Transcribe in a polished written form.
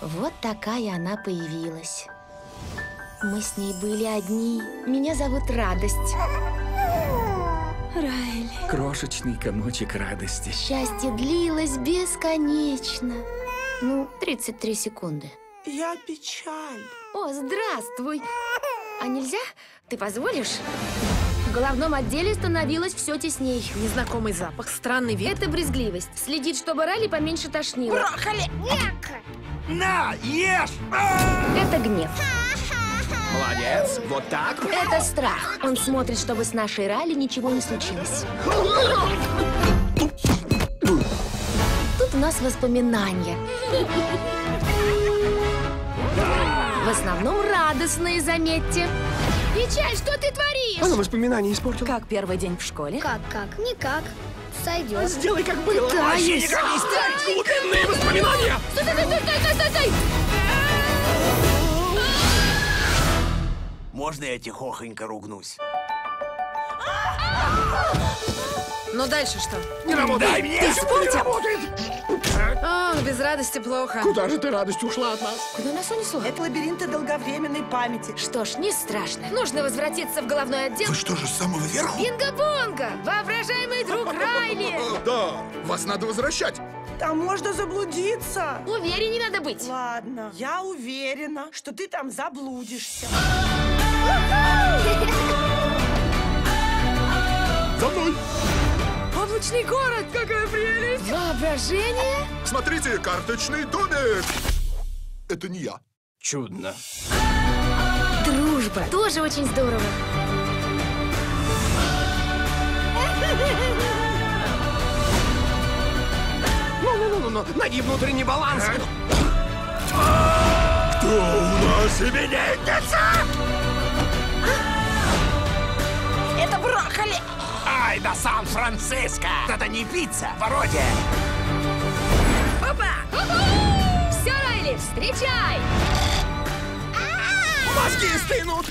Вот такая она появилась. Мы с ней были одни. Меня зовут Радость. Райли. Крошечный комочек радости. Счастье длилось бесконечно. 33 секунды. Я печаль. О, здравствуй. А нельзя? Ты позволишь? В головном отделе становилось все тесней. Незнакомый запах, странный вид. Это брезгливость. Следит, чтобы Райли поменьше тошнило. Брохоли! На, ешь! Это гнев. Молодец, вот так. Это страх. Он смотрит, чтобы с нашей Райли ничего не случилось. Тут у нас воспоминания. В основном радостные, заметьте. Печаль, что ты творишь? Она воспоминания испортила. Как первый день в школе? Как? Никак. Сойдет. Сделай, как было. Вообще никак не ставь глубинные воспоминания. Стой! Можно я тихохонько ругнусь? Ну дальше что? Не работает. Дай мне! Ты испортил! Ах, без радости плохо. Куда же ты, радость, ушла от нас? Куда нас унесло? Это лабиринты долговременной памяти. Что ж, не страшно. Нужно возвратиться в головной отдел. Вы что же, с самого верху? Бинго-бонго! Воображаемый друг Райли! Да, вас надо возвращать. Там можно заблудиться. Уверенней надо быть. Ладно, я уверена, что ты там заблудишься. За мной! Облачный город! Какая прелесть! Воображение! Смотрите, карточный домик! Это не я. Чудно. Дружба. Тоже очень здорово. Ноги внутренний баланс. Кто у нас именинница? Это брокколи. Ай, да Сан-Франциско. Это не пицца, пародия. Опа! Все, Райли, встречай! Мозги стынут!